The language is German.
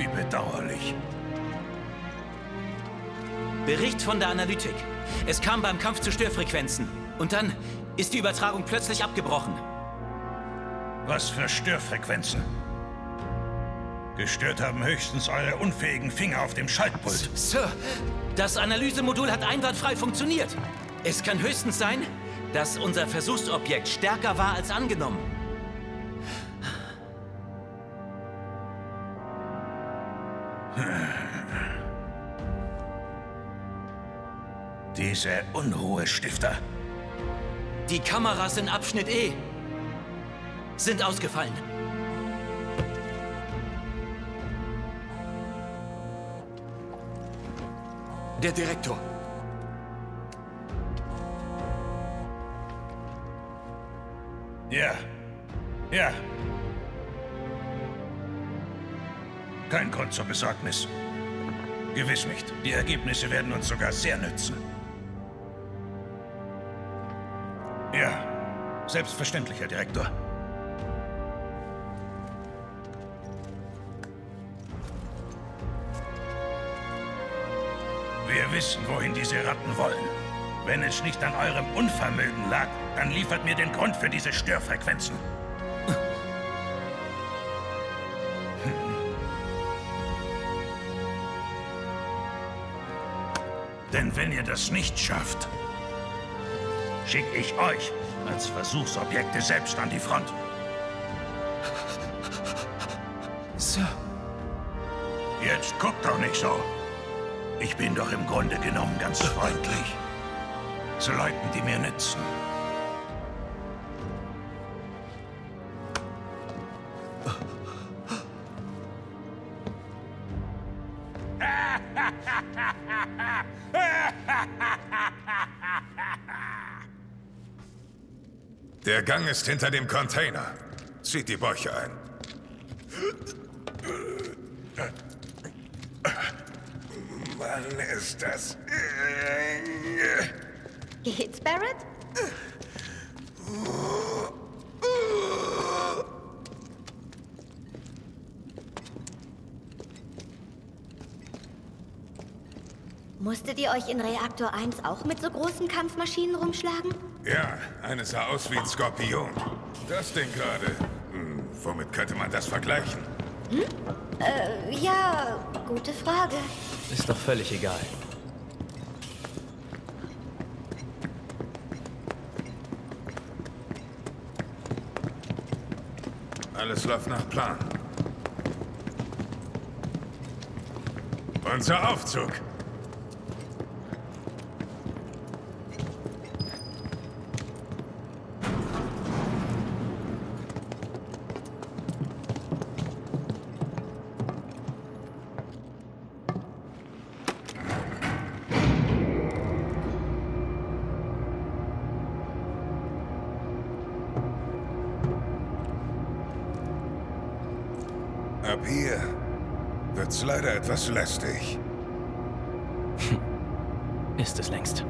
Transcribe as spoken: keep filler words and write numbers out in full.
wie bedauerlich. Bericht von der Analytik. Es kam beim Kampf zu Störfrequenzen. Und dann ist die Übertragung plötzlich abgebrochen. Was für Störfrequenzen? Gestört haben höchstens eure unfähigen Finger auf dem Schaltpult. Sir, das Analysemodul hat einwandfrei funktioniert. Es kann höchstens sein, dass unser Versuchsobjekt stärker war als angenommen. Diese Unruhestifter. Die Kameras in Abschnitt E sind ausgefallen. Der Direktor. Ja. Ja. Kein Grund zur Besorgnis. Gewiss nicht. Die Ergebnisse werden uns sogar sehr nützen. Ja. Selbstverständlich, Herr Direktor. Wir wissen, wohin diese Ratten wollen. Wenn es nicht an eurem Unvermögen lag, dann liefert mir den Grund für diese Störfrequenzen. Denn wenn ihr das nicht schafft, schicke ich euch als Versuchsobjekte selbst an die Front. Sir. Jetzt guckt doch nicht so. Ich bin doch im Grunde genommen ganz freundlich zu Leuten, die mir nützen. Der Gang ist hinter dem Container. Zieht die Bäuche ein. Mann, ist das... Geht's, Barret? Musstet ihr euch in Reaktor eins auch mit so großen Kampfmaschinen rumschlagen? Ja, eine sah aus wie ein Skorpion. Das Ding gerade. Hm, womit könnte man das vergleichen? Hm? Äh, ja, gute Frage. Ist doch völlig egal. Alles läuft nach Plan. Unser Aufzug. Ab hier wird's leider etwas lästig. Ist es längst.